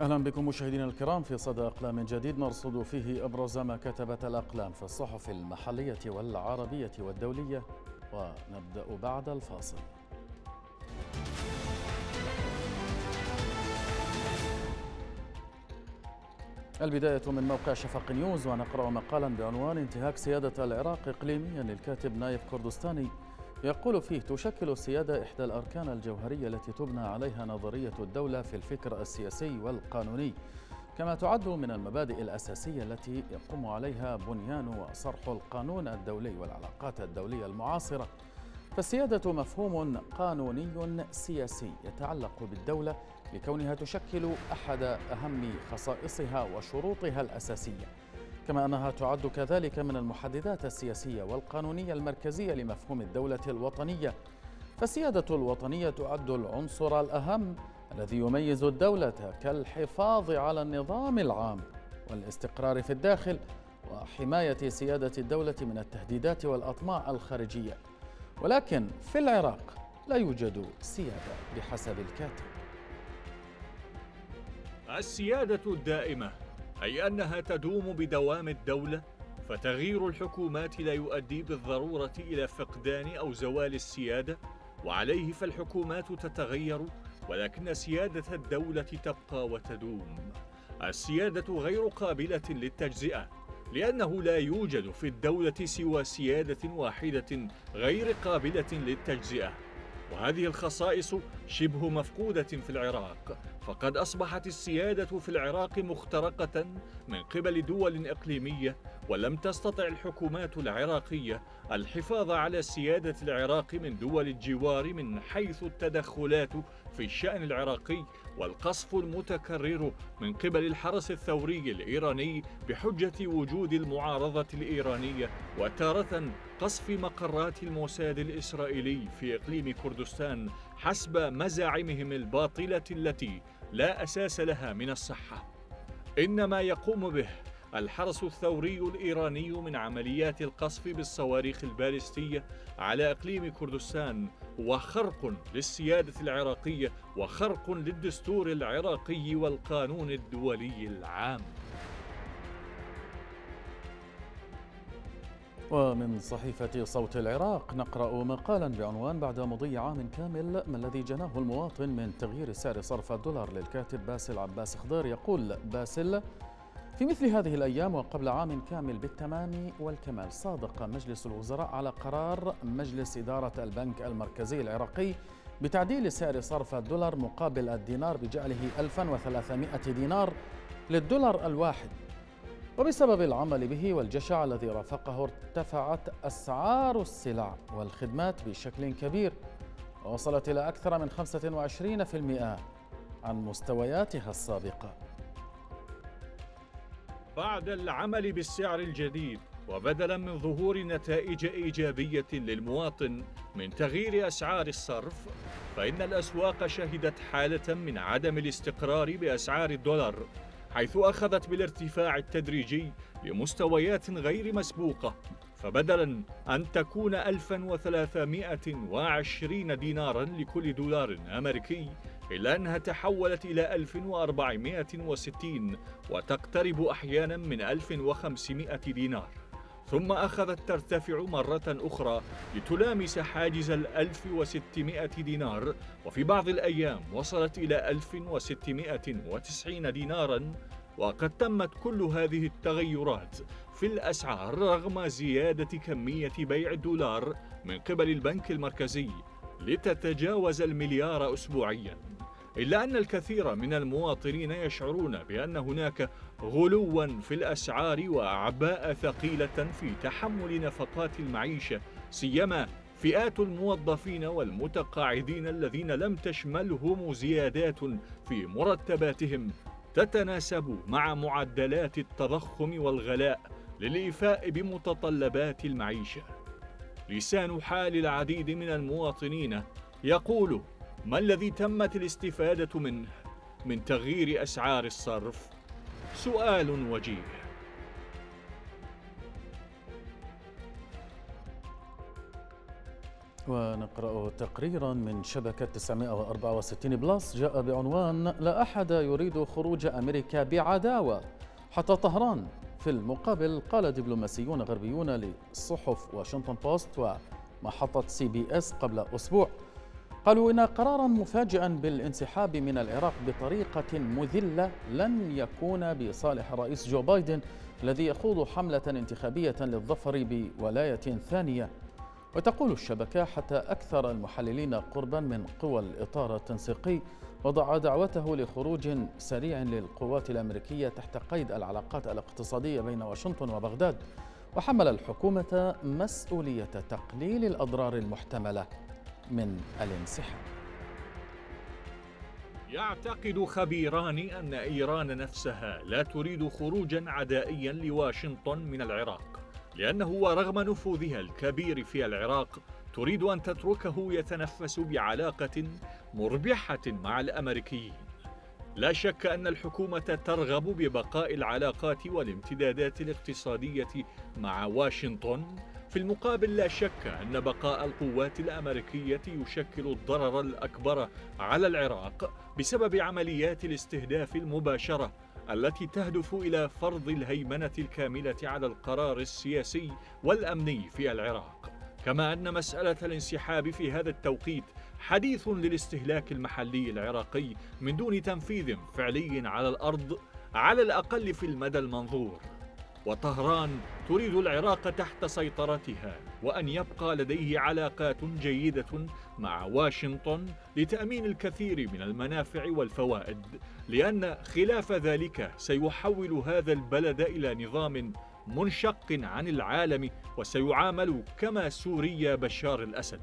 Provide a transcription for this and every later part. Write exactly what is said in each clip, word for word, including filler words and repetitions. أهلا بكم مشاهدينا الكرام في صدى أقلام جديد نرصد فيه أبرز ما كتبت الأقلام في الصحف المحلية والعربية والدولية، ونبدأ بعد الفاصل. البداية من موقع شفق نيوز، ونقرأ مقالا بعنوان انتهاك سيادة العراق إقليميا للكاتب نايف كردستاني، يقول فيه: تشكل السيادة إحدى الأركان الجوهرية التي تبنى عليها نظرية الدولة في الفكر السياسي والقانوني، كما تعد من المبادئ الأساسية التي يقوم عليها بنيان وصرح القانون الدولي والعلاقات الدولية المعاصرة. فالسيادة مفهوم قانوني سياسي يتعلق بالدولة لكونها تشكل أحد أهم خصائصها وشروطها الأساسية، كما أنها تعد كذلك من المحددات السياسية والقانونية المركزية لمفهوم الدولة الوطنية. فالسيادة الوطنية تعد العنصر الأهم الذي يميز الدولة كالحفاظ على النظام العام والاستقرار في الداخل وحماية سيادة الدولة من التهديدات والأطماع الخارجية. ولكن في العراق لا يوجد سيادة بحسب الكاتب. السيادة الدائمة أي أنها تدوم بدوام الدولة، فتغيير الحكومات لا يؤدي بالضرورة إلى فقدان أو زوال السيادة، وعليه فالحكومات تتغير ولكن سيادة الدولة تبقى وتدوم. السيادة غير قابلة للتجزئة لأنه لا يوجد في الدولة سوى سيادة واحدة غير قابلة للتجزئة، وهذه الخصائص شبه مفقودة في العراق، فقد أصبحت السيادة في العراق مخترقة من قبل دول إقليمية، ولم تستطع الحكومات العراقية الحفاظ على سيادة العراق من دول الجوار من حيث التدخلات في الشأن العراقي والقصف المتكرر من قبل الحرس الثوري الإيراني بحجة وجود المعارضة الإيرانية، وتارة قصف مقرات الموساد الإسرائيلي في إقليم كردستان حسب مزاعمهم الباطلة التي لا أساس لها من الصحة. إنما يقوم به الحرس الثوري الإيراني من عمليات القصف بالصواريخ البالستية على إقليم كردستان وخرق للسيادة العراقية وخرق للدستور العراقي والقانون الدولي العام. ومن صحيفة صوت العراق نقرأ مقالا بعنوان: بعد مضي عام كامل ما الذي جناه المواطن من تغيير سعر صرف الدولار، للكاتب باسل عباس خضير. يقول باسل: في مثل هذه الأيام وقبل عام كامل بالتمام والكمال صادق مجلس الوزراء على قرار مجلس إدارة البنك المركزي العراقي بتعديل سعر صرف الدولار مقابل الدينار بجعله ألف وثلاثمائة دينار للدولار الواحد، وبسبب العمل به والجشع الذي رافقه ارتفعت أسعار السلع والخدمات بشكل كبير ووصلت إلى أكثر من خمسة وعشرين بالمئة عن مستوياتها السابقة. بعد العمل بالسعر الجديد وبدلا من ظهور نتائج إيجابية للمواطن من تغيير أسعار الصرف، فإن الأسواق شهدت حالة من عدم الاستقرار بأسعار الدولار، حيث أخذت بالارتفاع التدريجي لمستويات غير مسبوقة، فبدلاً أن تكون ألف وثلاثمائة وعشرين ديناراً لكل دولار أمريكي إلا أنها تحولت إلى ألف وأربعمائة وستين وتقترب أحياناً من ألف وخمسمائة دينار، ثم أخذت ترتفع مرة أخرى لتلامس حاجز ال ألف وستمائة دينار، وفي بعض الأيام وصلت إلى ألف وستمائة وتسعين ديناراً. وقد تمت كل هذه التغيرات في الأسعار رغم زيادة كمية بيع الدولار من قبل البنك المركزي لتتجاوز المليار أسبوعياً، إلا أن الكثير من المواطنين يشعرون بأن هناك غلواً في الأسعار وأعباء ثقيلة في تحمل نفقات المعيشة، سيما فئات الموظفين والمتقاعدين الذين لم تشملهم زيادات في مرتباتهم تتناسب مع معدلات التضخم والغلاء للإيفاء بمتطلبات المعيشة. لسان حال العديد من المواطنين يقول: ما الذي تمت الاستفادة منه من تغيير أسعار الصرف؟ سؤال وجيه. ونقرأ تقريرا من شبكة تسعمائة وأربعة وستين بلس جاء بعنوان لا أحد يريد خروج أمريكا بعداوة حتى طهران. في المقابل قال دبلوماسيون غربيون لصحف واشنطن بوست ومحطة سي بي اس قبل أسبوع، قالوا إن قرارا مفاجئا بالانسحاب من العراق بطريقة مذلة لن يكون بصالح الرئيس جو بايدن الذي يخوض حملة انتخابية للظفر بولاية ثانية. وتقول الشبكة حتى أكثر المحللين قربا من قوى الإطار التنسيقي وضع دعوته لخروج سريع للقوات الأمريكية تحت قيد العلاقات الاقتصادية بين واشنطن وبغداد، وحمل الحكومة مسؤولية تقليل الأضرار المحتملة من الانسحاب. يعتقد خبيران أن إيران نفسها لا تريد خروجا عدائيا لواشنطن من العراق، لأنه ورغم نفوذها الكبير في العراق تريد أن تتركه يتنفس بعلاقة مربحة مع الأمريكيين. لا شك أن الحكومة ترغب ببقاء العلاقات والامتدادات الاقتصادية مع واشنطن. في المقابل لا شك أن بقاء القوات الأمريكية يشكل الضرر الأكبر على العراق بسبب عمليات الاستهداف المباشرة التي تهدف إلى فرض الهيمنة الكاملة على القرار السياسي والأمني في العراق. كما أن مسألة الانسحاب في هذا التوقيت حديث للاستهلاك المحلي العراقي من دون تنفيذ فعلي على الأرض، على الأقل في المدى المنظور. وطهران تريد العراق تحت سيطرتها وأن يبقى لديه علاقات جيدة مع واشنطن لتأمين الكثير من المنافع والفوائد، لأن خلاف ذلك سيحول هذا البلد إلى نظام منشق عن العالم وسيعامل كما سوريا بشار الأسد.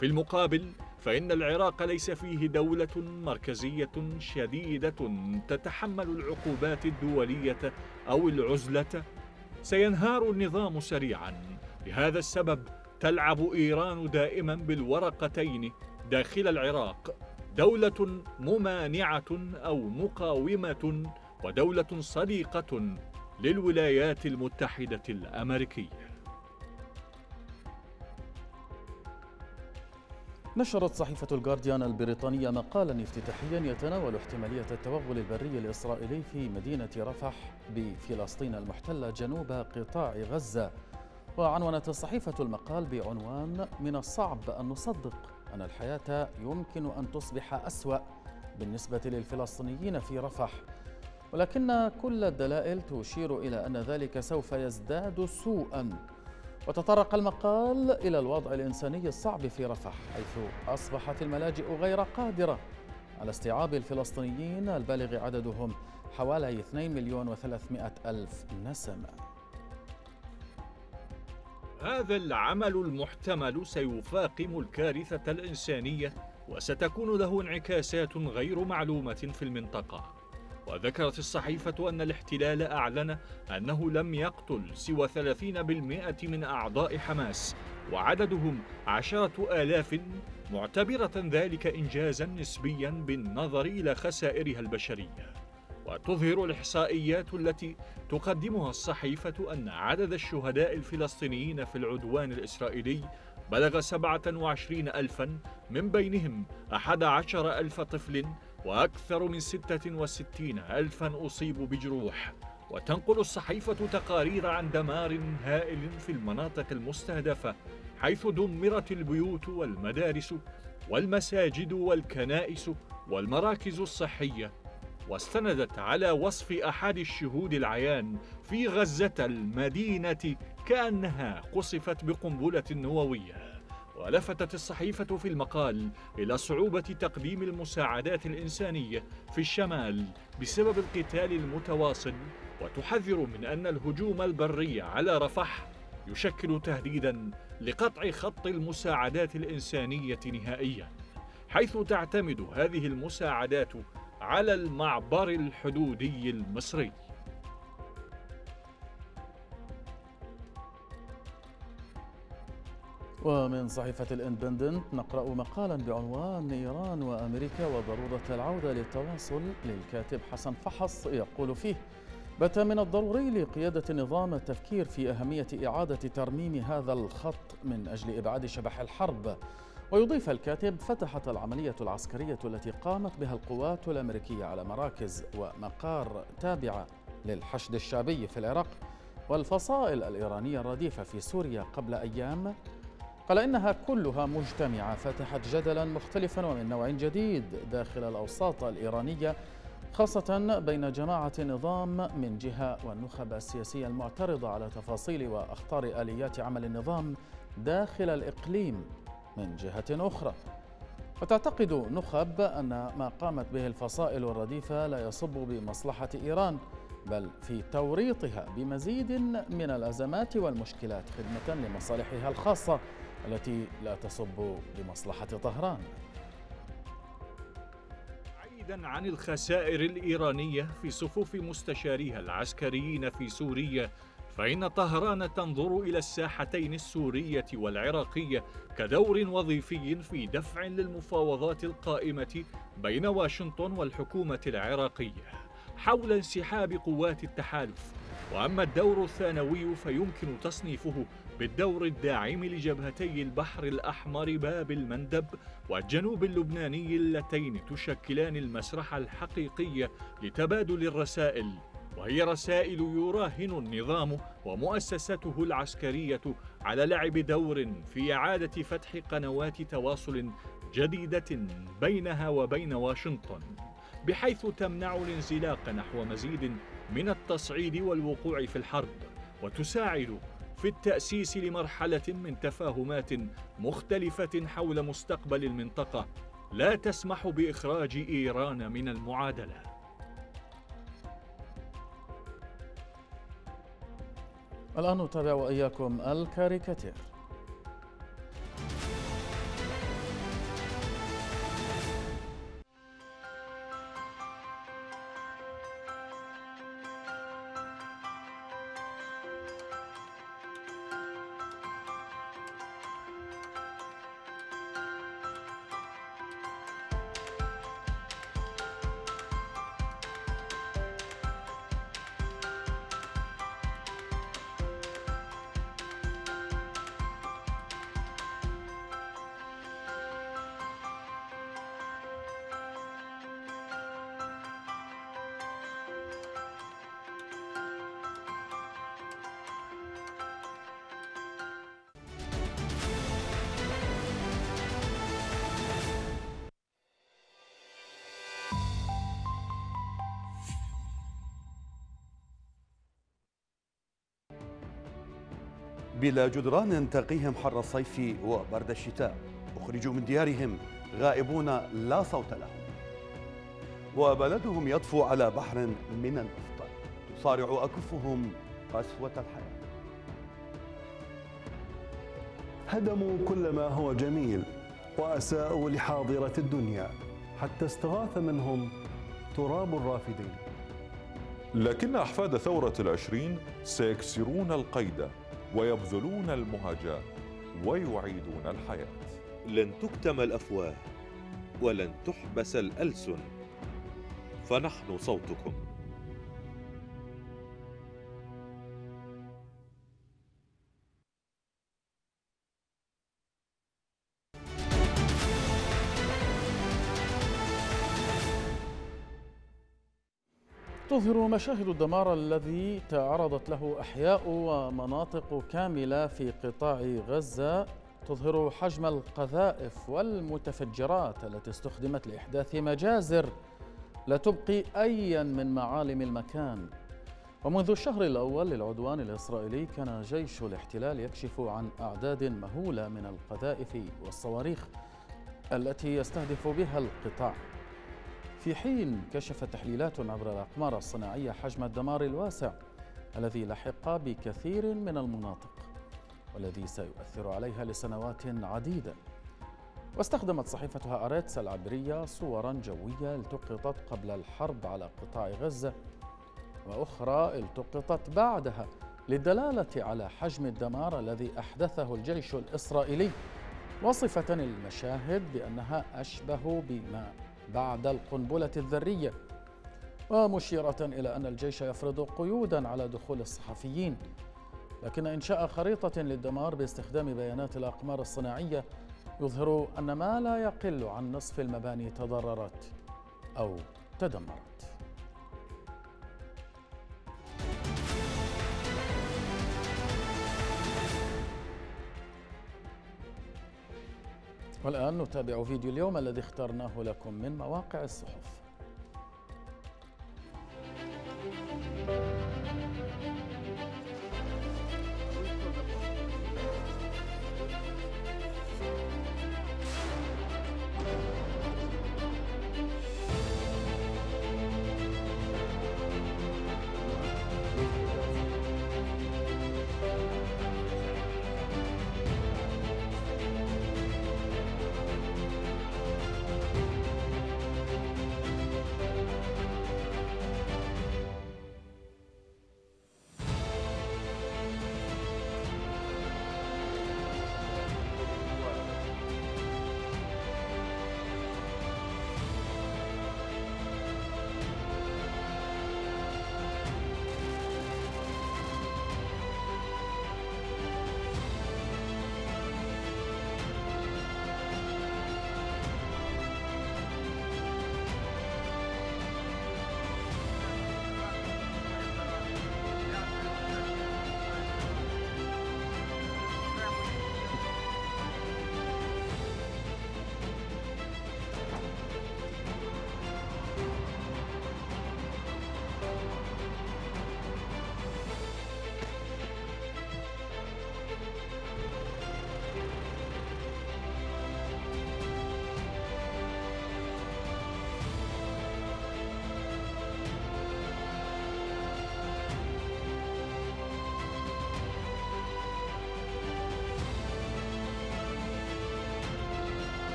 في المقابل فإن العراق ليس فيه دولة مركزية شديدة تتحمل العقوبات الدولية أو العزلة، سينهار النظام سريعا. لهذا السبب تلعب إيران دائما بالورقتين داخل العراق، دولة ممانعة أو مقاومة ودولة صديقة للولايات المتحدة الأمريكية. نشرت صحيفة الغارديان البريطانية مقالا افتتاحيا يتناول احتمالية التوغل البري الإسرائيلي في مدينة رفح بفلسطين المحتلة جنوب قطاع غزة. وعنونت الصحيفة المقال بعنوان من الصعب أن نصدق أن الحياة يمكن أن تصبح أسوأ بالنسبة للفلسطينيين في رفح، ولكن كل الدلائل تشير إلى أن ذلك سوف يزداد سوءا. وتطرق المقال إلى الوضع الإنساني الصعب في رفح، حيث أصبحت الملاجئ غير قادرة على استيعاب الفلسطينيين البالغ عددهم حوالي اثنين مليون وثلاثمائة ألف نسمة. هذا العمل المحتمل سيفاقم الكارثة الإنسانية وستكون له انعكاسات غير معلومة في المنطقة. وذكرت الصحيفة أن الاحتلال أعلن أنه لم يقتل سوى ثلاثين بالمئة من أعضاء حماس، وعددهم عشرة آلاف، معتبرة ذلك إنجازا نسبيا بالنظر إلى خسائرها البشرية. وتظهر الإحصائيات التي تقدمها الصحيفة أن عدد الشهداء الفلسطينيين في العدوان الإسرائيلي بلغ سبعة وعشرين ألفا، من بينهم أحد عشر ألف طفل، وأكثر من ستة وستين ألفا أصيبوا بجروح. وتنقل الصحيفة تقارير عن دمار هائل في المناطق المستهدفة، حيث دمرت البيوت والمدارس والمساجد والكنائس والمراكز الصحية. واستندت على وصف أحد الشهود العيان في غزة المدينة كأنها قصفت بقنبلة نووية. ولفتت الصحيفة في المقال إلى صعوبة تقديم المساعدات الإنسانية في الشمال بسبب القتال المتواصل، وتحذر من أن الهجوم البري على رفح يشكل تهديدا لقطع خط المساعدات الإنسانية نهائيا، حيث تعتمد هذه المساعدات على المعبر الحدودي المصري. ومن صحيفة الأندبندنت نقرأ مقالا بعنوان إيران وأمريكا وضرورة العودة للتواصل للكاتب حسن فحص، يقول فيه بات من الضروري لقيادة النظام التفكير في أهمية إعادة ترميم هذا الخط من أجل إبعاد شبح الحرب. ويضيف الكاتب: فتحت العملية العسكرية التي قامت بها القوات الأمريكية على مراكز ومقار تابعة للحشد الشعبي في العراق والفصائل الإيرانية الرديفة في سوريا قبل أيام، قال إنها كلها مجتمعة فتحت جدلا مختلفا ومن نوع جديد داخل الأوساط الإيرانية، خاصة بين جماعة النظام من جهة والنخب السياسية المعترضة على تفاصيل وأخطار آليات عمل النظام داخل الإقليم من جهة أخرى. وتعتقد نخب أن ما قامت به الفصائل الرديفة لا يصب بمصلحة إيران بل في توريطها بمزيد من الأزمات والمشكلات خدمة لمصالحها الخاصة التي لا تصب لمصلحة طهران. بعيدا عن الخسائر الإيرانية في صفوف مستشاريها العسكريين في سوريا، فإن طهران تنظر إلى الساحتين السورية والعراقية كدور وظيفي في دفع للمفاوضات القائمة بين واشنطن والحكومة العراقية حول انسحاب قوات التحالف. وأما الدور الثانوي فيمكن تصنيفه بالدور الداعم لجبهتي البحر الأحمر باب المندب والجنوب اللبناني اللتين تشكلان المسرح الحقيقي لتبادل الرسائل، وهي رسائل يراهن النظام ومؤسسته العسكرية على لعب دور في إعادة فتح قنوات تواصل جديدة بينها وبين واشنطن، بحيث تمنع الانزلاق نحو مزيد من التصعيد والوقوع في الحرب، وتساعد في التأسيس لمرحلة من تفاهمات مختلفة حول مستقبل المنطقة لا تسمح بإخراج إيران من المعادلة. الآن نتابع وإياكم الكاريكاتير. بلا جدران تقيهم حر الصيف وبرد الشتاء، أخرجوا من ديارهم غائبون لا صوت لهم، وبلدهم يطفو على بحر من الأفطار تصارع أكفهم قسوة الحياة. هدموا كل ما هو جميل وأساءوا لحاضرة الدنيا حتى استغاث منهم تراب الرافدين. لكن أحفاد ثورة العشرين سيكسرون القيد ويبذلون المهجة ويعيدون الحياة. لن تكتم الأفواه ولن تحبس الألسن، فنحن صوتكم. تظهر مشاهد الدمار الذي تعرضت له أحياء ومناطق كاملة في قطاع غزة، تظهر حجم القذائف والمتفجرات التي استخدمت لإحداث مجازر لا تبقي أيا من معالم المكان. ومنذ الشهر الأول للعدوان الإسرائيلي كان جيش الاحتلال يكشف عن أعداد مهولة من القذائف والصواريخ التي يستهدف بها القطاع، في حين كشفت تحليلات عبر الأقمار الصناعية حجم الدمار الواسع الذي لحق بكثير من المناطق والذي سيؤثر عليها لسنوات عديدة. واستخدمت صحيفتها أريتس العبرية صورا جوية التقطت قبل الحرب على قطاع غزة وأخرى التقطت بعدها للدلالة على حجم الدمار الذي أحدثه الجيش الإسرائيلي، وصفة المشاهد بأنها أشبه بما بعد القنبلة الذرية. ومشيرة إلى أن الجيش يفرض قيودا على دخول الصحفيين، لكن إنشاء خريطة للدمار باستخدام بيانات الأقمار الصناعية يظهر أن ما لا يقل عن نصف المباني تضررت أو تدمرت. والآن نتابع فيديو اليوم الذي اخترناه لكم من مواقع الصحف.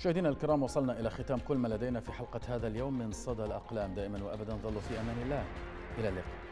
مشاهدينا الكرام، وصلنا إلى ختام كل ما لدينا في حلقة هذا اليوم من صدى الأقلام. دائما وأبدا ظلوا في أمان الله، إلى اللقاء.